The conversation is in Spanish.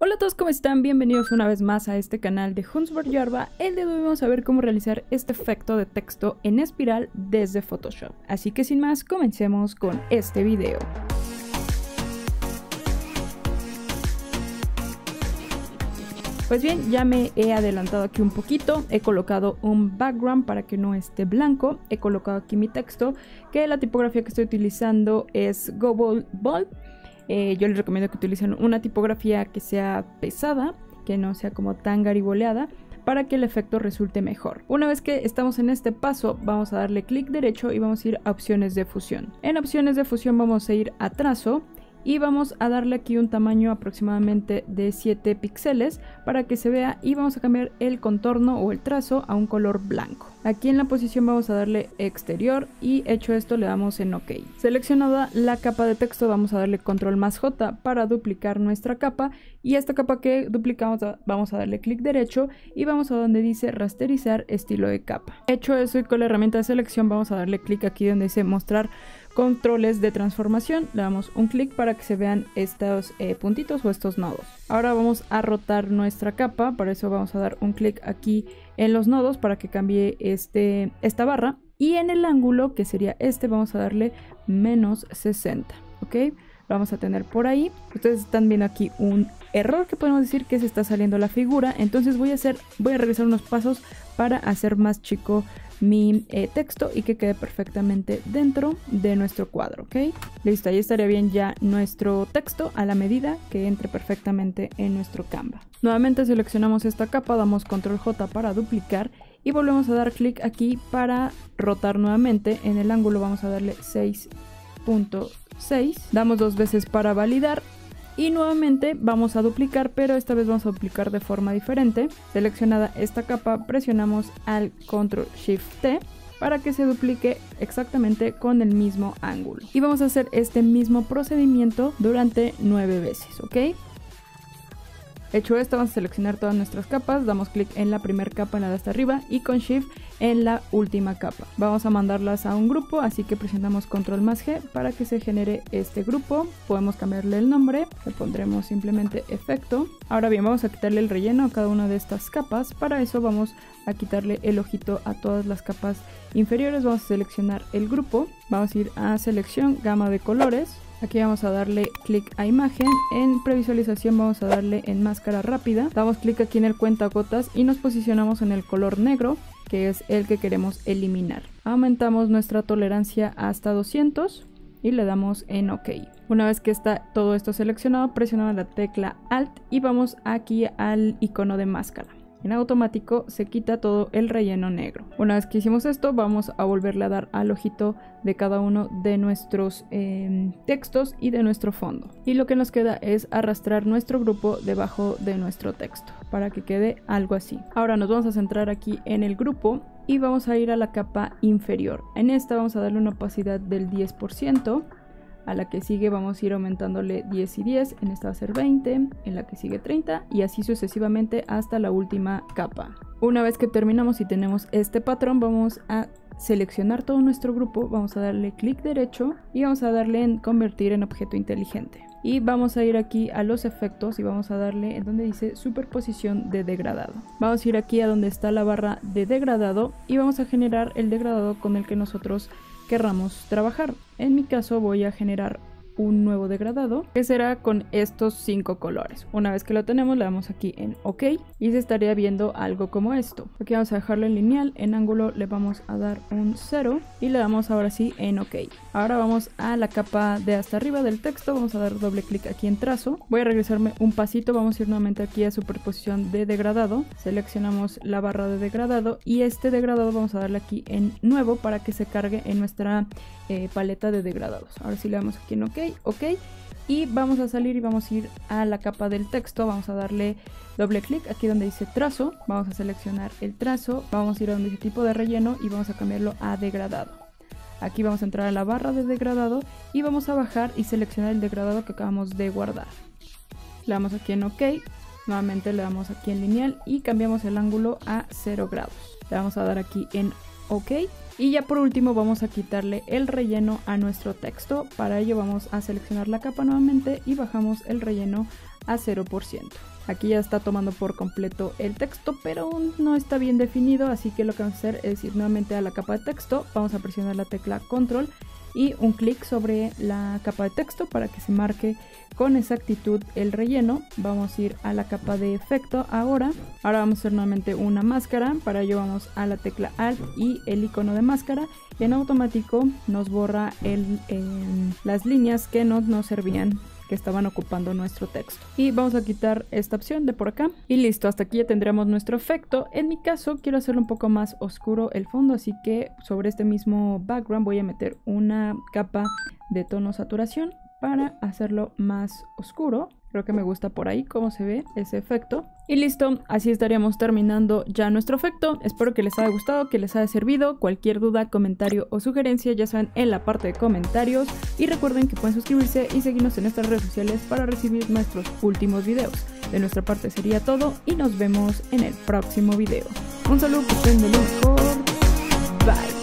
Hola a todos, ¿cómo están? Bienvenidos una vez más a este canal de Hundsvart Jarva. El día de hoy vamos a ver cómo realizar este efecto de texto en espiral desde Photoshop. Así que sin más, comencemos con este video. Pues bien, ya me he adelantado aquí un poquito, he colocado un background para que no esté blanco, he colocado aquí mi texto, que la tipografía que estoy utilizando es GoBold Bold. Yo les recomiendo que utilicen una tipografía que sea pesada, que no sea como tan gariboleada, para que el efecto resulte mejor. Una vez que estamos en este paso, vamos a darle clic derecho y vamos a ir a opciones de fusión. En opciones de fusión vamos a ir a trazo y vamos a darle aquí un tamaño aproximadamente de 7 píxeles para que se vea, y vamos a cambiar el contorno o el trazo a un color blanco. Aquí en la posición vamos a darle exterior y hecho esto le damos en OK. Seleccionada la capa de texto vamos a darle Control+J para duplicar nuestra capa, y esta capa que duplicamos vamos a darle clic derecho y vamos a donde dice rasterizar estilo de capa. Hecho eso y con la herramienta de selección vamos a darle clic aquí donde dice mostrar controles de transformación, le damos un clic para que se vean estos puntitos o estos nodos. Ahora vamos a rotar nuestra capa, para eso vamos a dar un clic aquí en los nodos para que cambie esta barra, y en el ángulo que sería este vamos a darle menos 60, ¿ok? Vamos a tener por ahí, ustedes están viendo aquí un error que podemos decir que se está saliendo la figura, entonces voy a regresar unos pasos para hacer más chico mi texto y que quede perfectamente dentro de nuestro cuadro, ¿ok? Listo, ahí estaría bien ya nuestro texto a la medida que entre perfectamente en nuestro Canva. Nuevamente seleccionamos esta capa, damos Control+J para duplicar y volvemos a dar clic aquí para rotar nuevamente. En el ángulo vamos a darle 6.6, damos 2 veces para validar y nuevamente vamos a duplicar, pero esta vez vamos a duplicar de forma diferente. Seleccionada esta capa, presionamos al Control+Shift+T para que se duplique exactamente con el mismo ángulo. Y vamos a hacer este mismo procedimiento durante 9 veces, ¿ok? Hecho esto, vamos a seleccionar todas nuestras capas, damos clic en la primera capa, en la de hasta arriba, y con Shift en la última capa. Vamos a mandarlas a un grupo, así que presionamos Control+G para que se genere este grupo. Podemos cambiarle el nombre, le pondremos simplemente efecto. Ahora bien, vamos a quitarle el relleno a cada una de estas capas. Para eso vamos a quitarle el ojito a todas las capas inferiores. Vamos a seleccionar el grupo, vamos a ir a selección, gama de colores. Aquí vamos a darle clic a imagen, en previsualización vamos a darle en máscara rápida, damos clic aquí en el cuentagotas y nos posicionamos en el color negro, que es el que queremos eliminar. Aumentamos nuestra tolerancia hasta 200 y le damos en OK. Una vez que está todo esto seleccionado, presionamos la tecla Alt y vamos aquí al icono de máscara. En automático se quita todo el relleno negro. Una vez que hicimos esto, vamos a volverle a dar al ojito de cada uno de nuestros textos y de nuestro fondo. Y lo que nos queda es arrastrar nuestro grupo debajo de nuestro texto para que quede algo así. Ahora nos vamos a centrar aquí en el grupo y vamos a ir a la capa inferior. En esta vamos a darle una opacidad del 10%. A la que sigue vamos a ir aumentándole 10 y 10, en esta va a ser 20, en la que sigue 30 y así sucesivamente hasta la última capa. Una vez que terminamos y tenemos este patrón, vamos a seleccionar todo nuestro grupo, vamos a darle clic derecho y vamos a darle en convertir en objeto inteligente. Y vamos a ir aquí a los efectos y vamos a darle en donde dice superposición de degradado. Vamos a ir aquí a donde está la barra de degradado y vamos a generar el degradado con el que nosotros querramos trabajar. En mi caso voy a generar un nuevo degradado que será con estos 5 colores. Una vez que lo tenemos le damos aquí en OK y se estaría viendo algo como esto. Aquí vamos a dejarlo en lineal, en ángulo le vamos a dar un 0 y le damos ahora sí en OK. Ahora vamos a la capa de hasta arriba del texto, vamos a dar doble clic aquí en trazo. Voy a regresarme un pasito, vamos a ir nuevamente aquí a superposición de degradado, seleccionamos la barra de degradado y este degradado vamos a darle aquí en nuevo para que se cargue en nuestra paleta de degradados. Ahora sí le damos aquí en OK. OK, y vamos a salir y vamos a ir a la capa del texto, vamos a darle doble clic aquí donde dice trazo, vamos a seleccionar el trazo, vamos a ir a donde dice tipo de relleno y vamos a cambiarlo a degradado. Aquí vamos a entrar a la barra de degradado y vamos a bajar y seleccionar el degradado que acabamos de guardar. Le damos aquí en OK, nuevamente le damos aquí en lineal y cambiamos el ángulo a 0 grados. Le vamos a dar aquí en OK. Y ya por último vamos a quitarle el relleno a nuestro texto, para ello vamos a seleccionar la capa nuevamente y bajamos el relleno a 0%. Aquí ya está tomando por completo el texto, pero aún no está bien definido, así que lo que vamos a hacer es ir nuevamente a la capa de texto, vamos a presionar la tecla Control y un clic sobre la capa de texto para que se marque con exactitud el relleno. Vamos a ir a la capa de efecto ahora. Ahora vamos a hacer nuevamente una máscara, para ello vamos a la tecla Alt y el icono de máscara y en automático nos borra las líneas que no nos servían, que estaban ocupando nuestro texto. Y vamos a quitar esta opción de por acá. Y listo, hasta aquí ya tendríamos nuestro efecto. En mi caso quiero hacerlo un poco más oscuro el fondo, así que sobre este mismo background voy a meter una capa de tono saturación para hacerlo más oscuro. Creo que me gusta por ahí cómo se ve ese efecto. Y listo, así estaríamos terminando ya nuestro efecto. Espero que les haya gustado, que les haya servido. Cualquier duda, comentario o sugerencia ya saben en la parte de comentarios. Y recuerden que pueden suscribirse y seguirnos en nuestras redes sociales para recibir nuestros últimos videos. De nuestra parte sería todo y nos vemos en el próximo video. Un saludo, que estén de lujo. Bye.